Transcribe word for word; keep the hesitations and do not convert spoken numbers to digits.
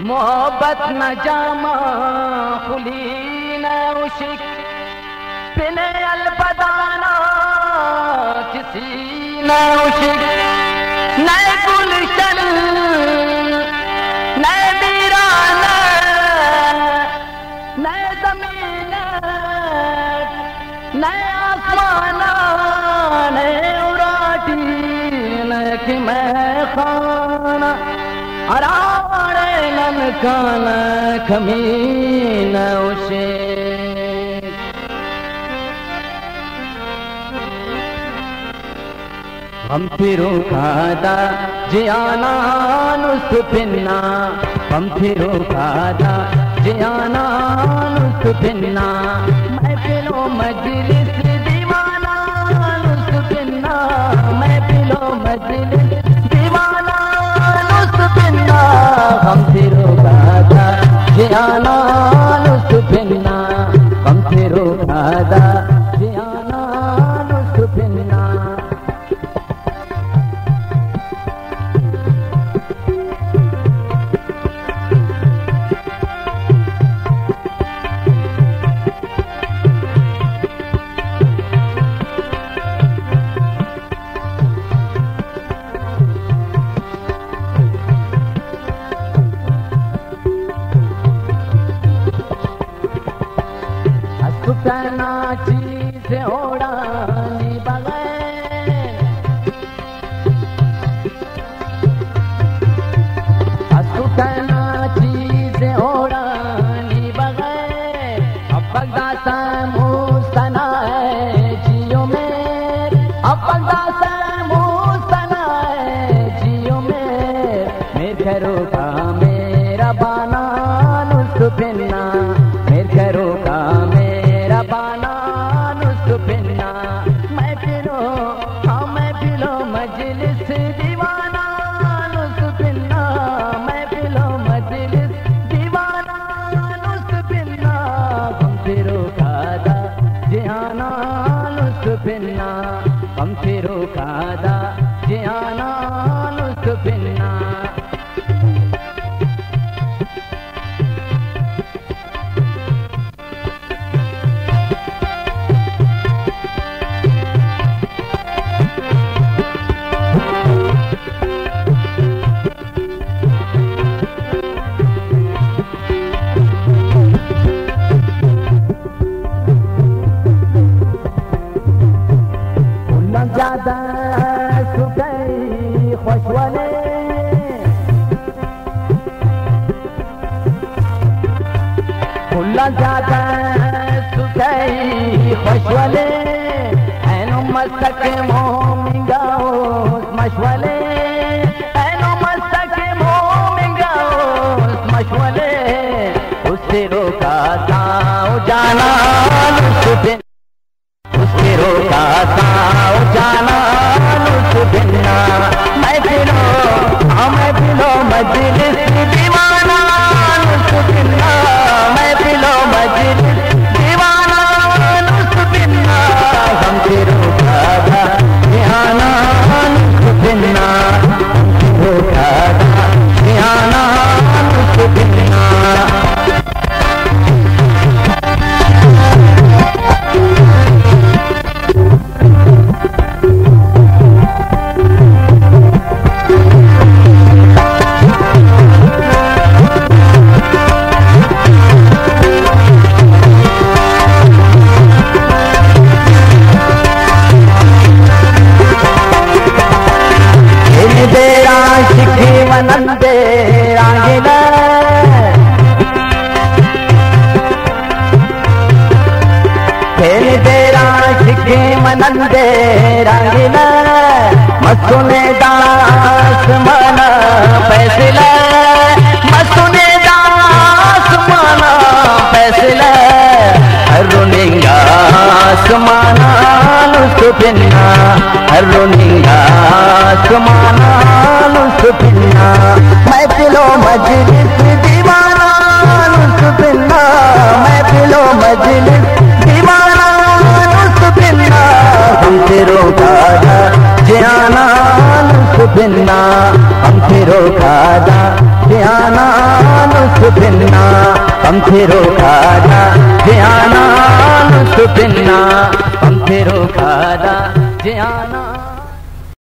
मोहब्बत न जामा खुली न उशिक बिने अलबदाना किसी न उशिक नए गुलशन नए वीराना नए जमीन नए आसमाना नए उड़ाटी नए कि मैं खाना अरारे नमकाना खमीना उसे हम फिरो खादा जियाना नुस्त पिन्ना हम फिरो खादा जियाना नुस्त पिन्ना मैं पिलो मजलिस दीवाना नुस्त पिन्ना मैं पिलो मजलिस दीवाना नुस्त पिन्ना हम फिरो खादा जियाना नुस्त पिन्ना हम फिरो खादा जियाना नुस्त पिन्ना हम फिरो खादा जियाना। सुबिन्ना हम फेरो खादा जयाना सुबिन्ना हम फेरो खादा जयाना।